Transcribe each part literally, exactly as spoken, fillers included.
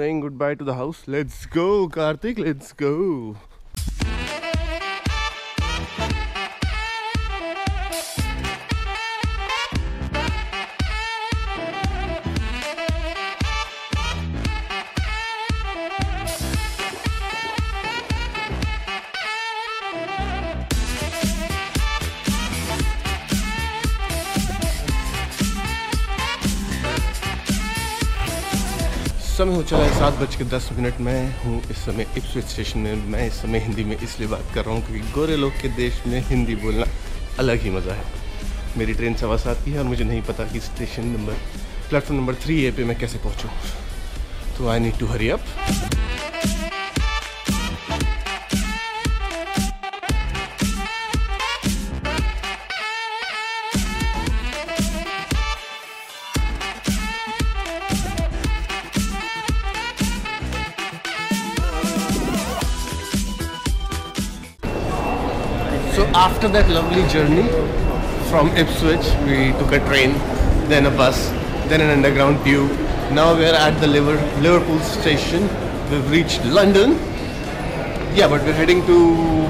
saying goodbye to the house. Let's go, Karthik, let's go. समय हो चला है सात बज के दस मिनट में हूँ इस समय इप्सविच स्टेशन में। मैं इस समय हिंदी में इसलिए बात कर रहा हूँ क्योंकि गोरे लोग के देश में हिंदी बोलना अलग ही मज़ा है। मेरी ट्रेन सवा सात की है और मुझे नहीं पता कि station number platform number three A पे मैं कैसे पहुँचूँ, तो I need to hurry up. So after that lovely journey from Ipswich, we took a train, then a bus, then an underground tube. Now we are at the Liverpool station. We've reached London. Yeah, but we're heading to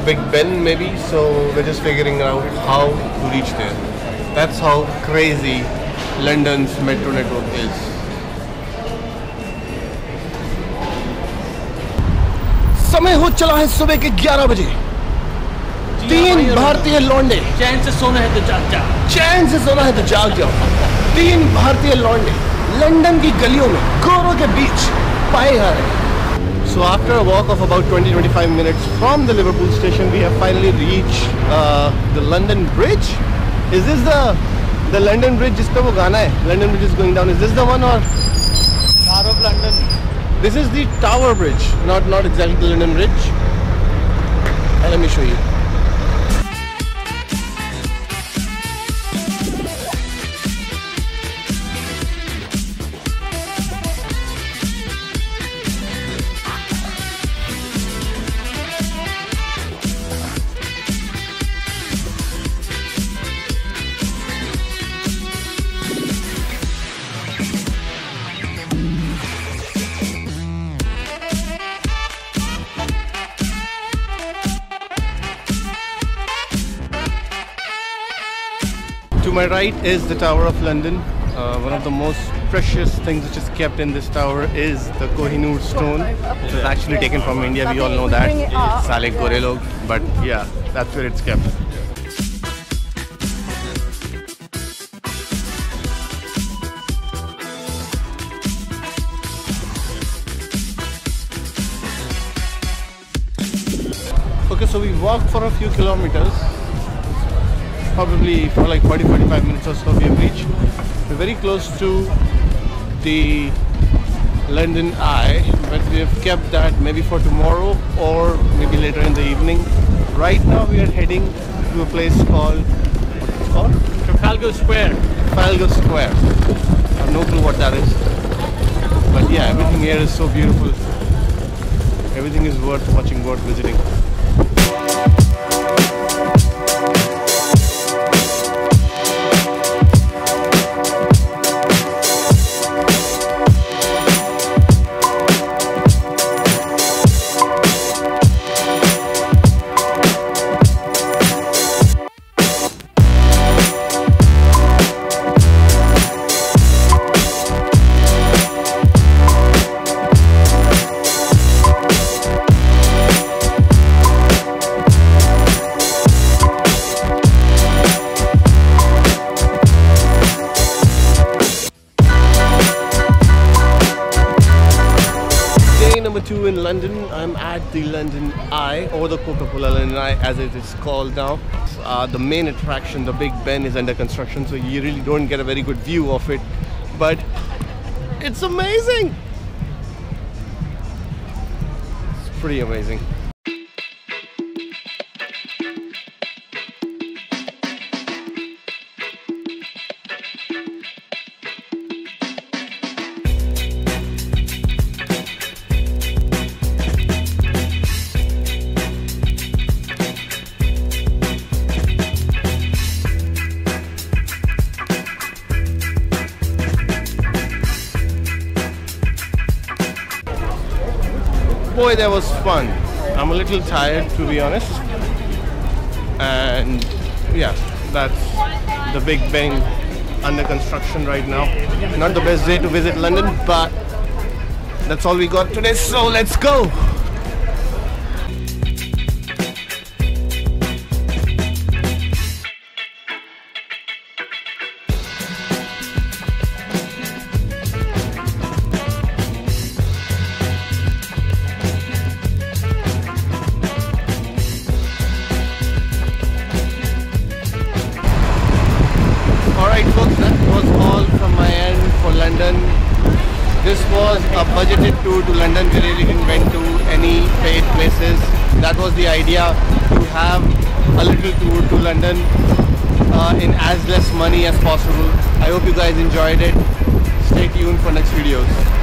Big Ben maybe, so we're just figuring out how to reach there. That's how crazy London's metro network is. समय हो चला है सुबह के ग्यारह बजे। तीन भारतीय लौंडे चैन से सोना है तो जाग जाओ, चैन से सोना है तो जाग जाओ। तीन भारतीय लौंडे लंदन की गलियों में गोरों के बीच पाए जा रहे। So after a walk of about twenty two twenty five minutes from the Liverpool station we have finally reached the London bridge. Is this the the London bridge जिस पे वो गाना है London bridge is going down? Is this the one और tower of London? This is the tower bridge, not not exactly the London bridge. Let me show you. To my right is the Tower of London. Uh, one of the most precious things which is kept in this tower is the Kohinoor stone, which is actually taken from India. We all know that. Sale Gore log, but yeah, that's where it's kept. Okay, so we walked for a few kilometers. Probably for like forty to forty-five minutes or so we have reached. We're very close to the London Eye, but we have kept that maybe for tomorrow or maybe later in the evening. Right now we are heading to a place called, what is it called? Trafalgar Square. Trafalgar Square. I have no clue what that is. But yeah, everything here is so beautiful. Everything is worth watching, worth visiting. Two in London. I'm at the London Eye, or the Coca Cola London Eye as it is called now. Uh, the main attraction, the Big Ben, is under construction, so you really don't get a very good view of it, but it's amazing. It's pretty amazing. boy, that was fun. I'm a little tired, to be honest. And yeah, that's the Big Ben under construction right now. Not the best day to visit London, but that's all we got today, so let's go! This was a budgeted tour to London. We really didn't went to any paid places. That was the idea, to have a little tour to London uh, in as less money as possible. I hope you guys enjoyed it. Stay tuned for next videos.